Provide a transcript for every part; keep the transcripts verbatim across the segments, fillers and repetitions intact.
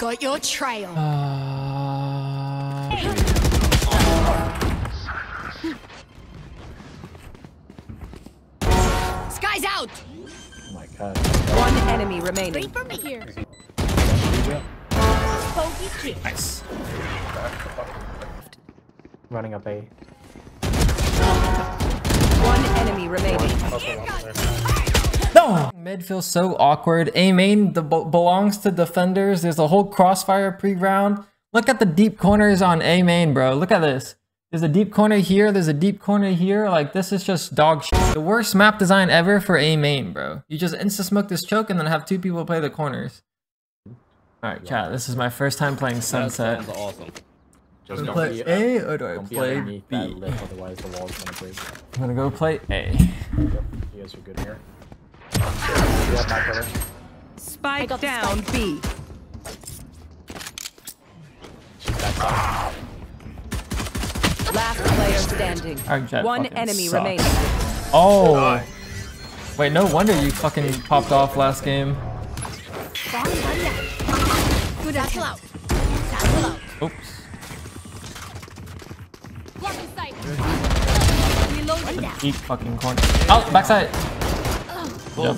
I've got your trail. Uh... Sky's out. Oh my god. One enemy remaining. Wait for me here. Nice. Running up A. One enemy remaining. No! Mid feels so awkward. A main the belongs to defenders. There's a whole crossfire pre-round. Look at the deep corners on A main, bro. Look at this. There's a deep corner here. There's a deep corner here. Like, this is just dog shit. The worst map design ever for A main, bro. You just insta-smoke this choke and then have two people play the corners. Alright, chat, this is my first time playing Sunset. That awesome. Just do I play A or do I play B? Lift, otherwise the wall's gonna break. I'm gonna go play A. Yep, you guys are good here. Spike down B. Last player standing. Alright, chat, one enemy remaining. Oh! Wait, no wonder you fucking popped off last game. Out. Out. Oops. That's a deep fucking corner. Oh, backside. Yep.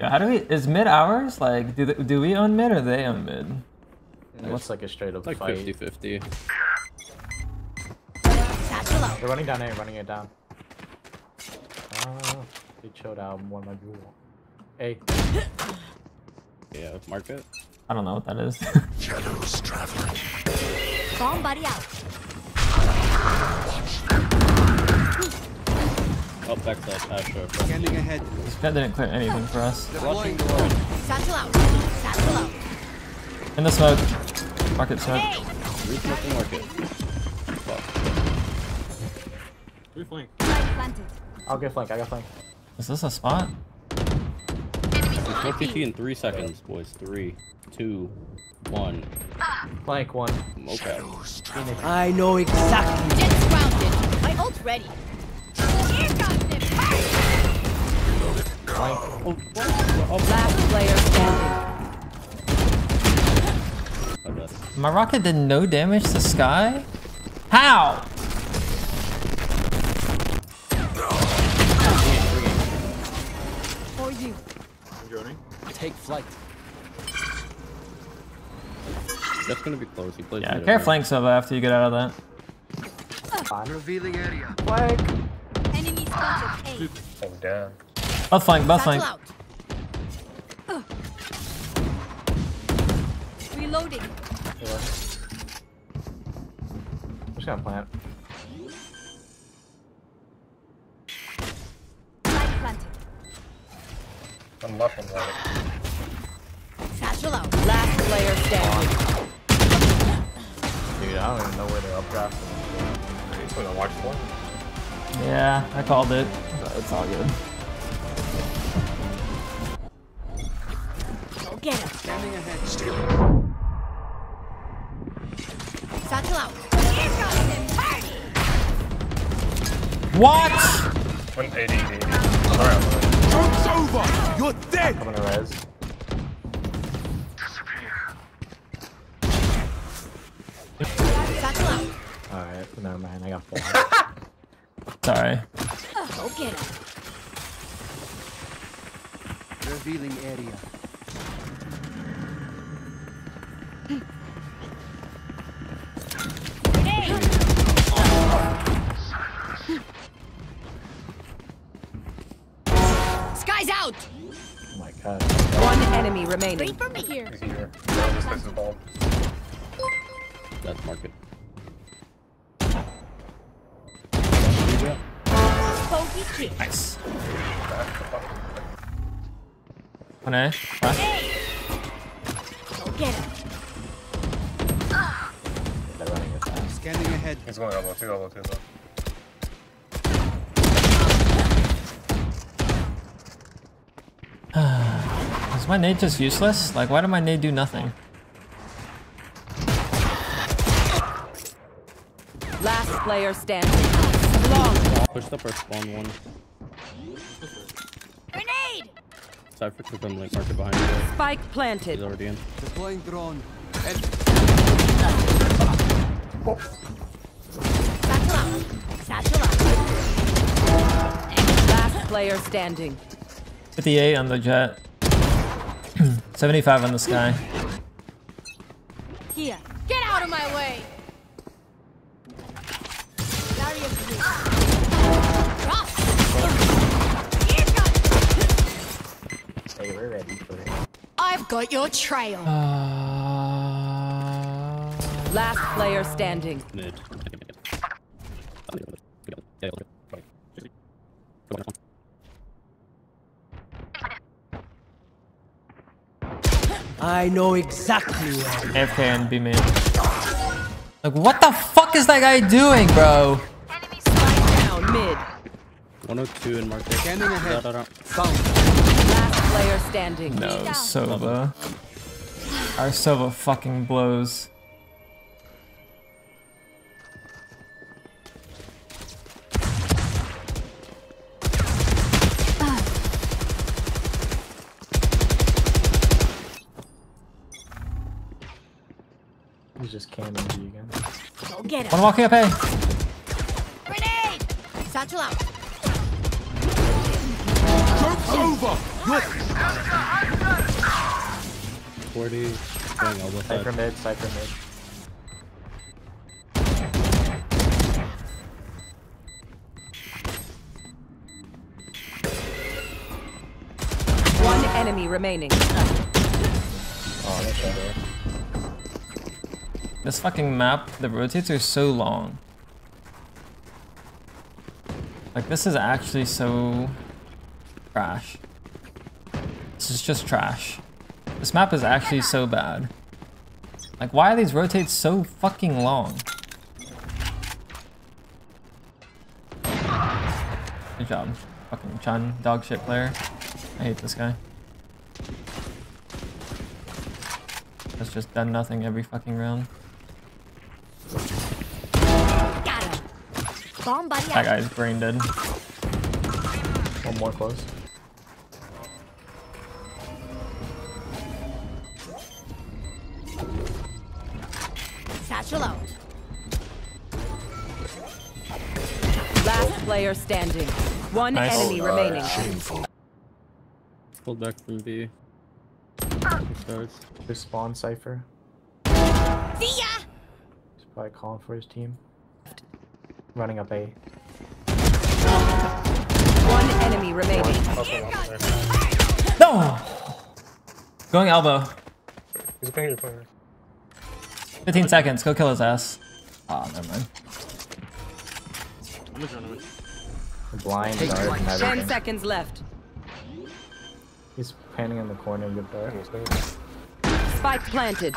Yeah, how do we? Is mid ours? Like, do they, do we own mid or they own mid? It looks like a straight up like fight. fifty fifty. They're running down A, running it down. Oh, they chilled out one by two. A. Yeah, mark it. I don't know what that is. Shadows traveling. Somebody out. Oh, back to that Astro. Standing ahead. This guy didn't clear anything for us. Watching the road. Satchel out. Satchel out. In the smoke. Market smoke. Hey. Reflanking market. Fuck. Reflank. I'll get flank. I got flank. Is this a spot? P T in three seconds, boys. Three, two, one. Flank one. Okay. I know exactly. Jets grounded. My ult's ready. Here comes it. Last player standing. My rocket did no damage to Sky? How? For you. Take flight. That's gonna be close. He plays. Yeah, care flanks up after you get out of that. Uh, revealing area. Flank. Enemy spotted. Oh damn. Both flank. Both flank. Uh. Reloading. Yeah. Just gonna plant. I'm left and right. Satchel out. Last player standing. Dude, I don't even know where they're updrafting. Are you putting a watch for? Yeah, I called it. But it's all good. Go get him. Standing ahead. Steal him. Satchel out. Here goes him. Party! What? one eighty. Alright. It's over! You're dead! I'm gonna res. Disappear. Alright, never mind, I got four. Sorry. Go get him. Revealing area. Out. Oh my god. One enemy remaining. Wait for me here. here. No, that's market. Nice. One A. Go get him. They're running it fast. Scanning ahead. He's going elbow two, elbow two, though. Is my nade just useless? Like, why did my nade do nothing? Last player standing. Long. Push the first spawn one. Grenade! Cypher took him, link market behind you. Spike planted. He's already in. Deploying drone. Satchel up. Last player standing. fifty-eight on the jet. seventy-five on the sky. Here. Get out of my way. Hey, we're ready for it. I've got your trail. Uh... Last player standing. I know exactly where. A F K and B main. Like, what the fuck is that guy doing, bro? Enemy spike down mid. one oh two in market. Standing ahead. Da, da, da. Last player standing. No, Sova. Our Sova fucking blows. He's just canning you again. Go get him. One walking up, hey. Grenade! Satchel out. Joke's over! forty. Going all the time. Cypher mid, cypher mid. One enemy remaining. Oh, that's better. This fucking map, the rotates are so long. Like, this is actually so trash. This is just trash. This map is actually so bad. Like, why are these rotates so fucking long? Good job. Fucking Chun, dog shit player. I hate this guy. That's just done nothing every fucking round. That guy's brain dead. One more close. Satchel out. Last player standing. One nice. Enemy oh, remaining. Shameful. Pulled back from B. This spawn cipher. See ya. He's probably calling for his team. Running up A. One enemy remaining. No! Going elbow. He's a finger player. fifteen seconds, go kill his ass. Ah, oh, never mind. Blind guard. ten seconds left. He's panning in the corner, good guard. Spike planted.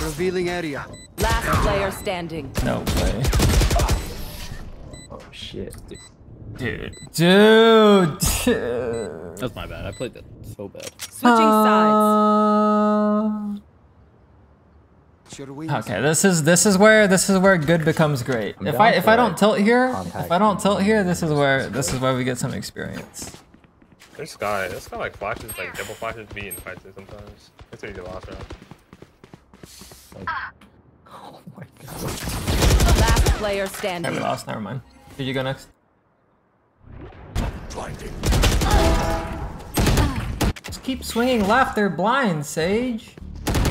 Revealing area. Last player standing. No way. Oh shit, dude. Dude. Dude. Dude. That's my bad. I played that so bad. Switching uh... sides. Okay, this is this is where this is where good becomes great. I'm if I if I don't tilt here, contact. if I don't tilt here, this is where this is where we get some experience. This guy, this guy like flashes like double flashes B and fights it sometimes. That's what he did last round. Like, oh my god. Last player standing. Yeah, we lost, never mind. Did you go next? Blinding. Just keep swinging left, they're blind, Sage.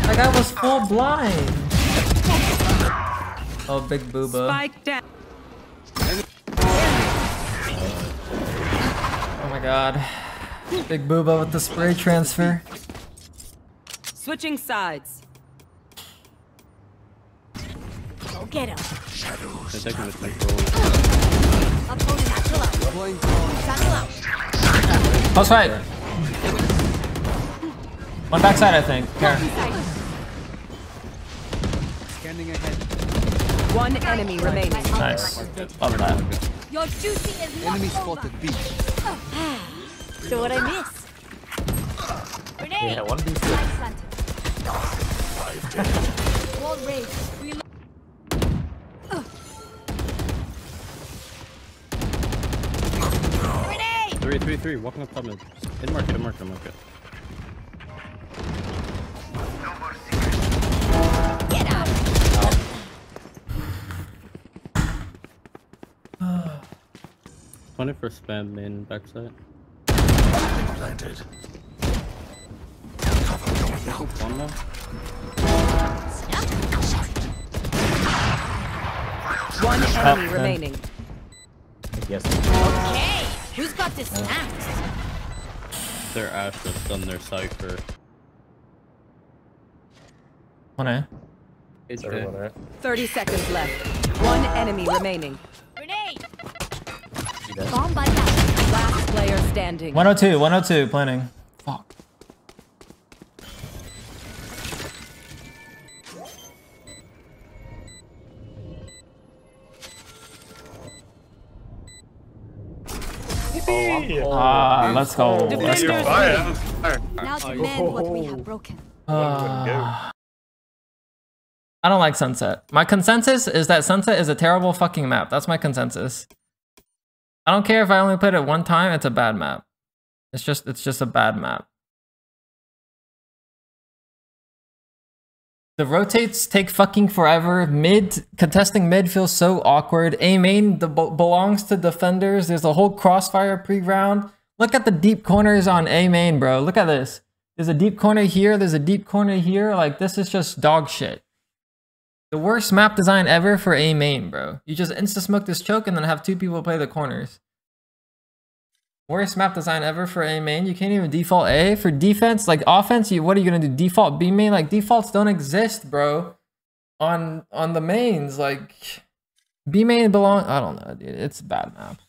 Like, I was full blind. Oh, big booba. Spike down. Oh my god. Big booba with the spray transfer. Switching sides. Get him. Shadows. They're taking the control. Close right. One backside, I think. Here. Scanning ahead. One enemy remaining. Nice. Love that. Your duty is not over. Enemy spotted beach. So what I miss? Grenade. Yeah, one beast. Five dead. Wall race. Reload. three three, walking up top mid. In market, in market, in market. Get out! Oh. twenty for spam main backside. Planted. One more. One enemy oh, remaining. Man. Yes. Okay. Who's got this axe? Their axe has done their cipher. One A. It's there. Thirty seconds left. One enemy Woo! remaining. Grenade. Bomb by that. Last player standing. one oh two. one oh two. Planning. Fuck. Ah, oh, uh, let's go. Let's go. Now demand what we have broken. Uh, I don't like Sunset. My consensus is that Sunset is a terrible fucking map. That's my consensus. I don't care if I only played it one time. It's a bad map. It's just, it's just a bad map. The rotates take fucking forever. Mid, contesting mid feels so awkward. A main the belongs to defenders. There's a whole crossfire pre-round. Look at the deep corners on A main, bro. Look at this. There's a deep corner here. There's a deep corner here. Like, this is just dog shit. The worst map design ever for A main, bro. You just insta-smoke this choke and then have two people play the corners. Worst map design ever for A main. You can't even default A for defense. Like offense, you what are you gonna do? Default B main? Like defaults don't exist, bro. On on the mains, like B main belong. I don't know, dude. It's a bad map.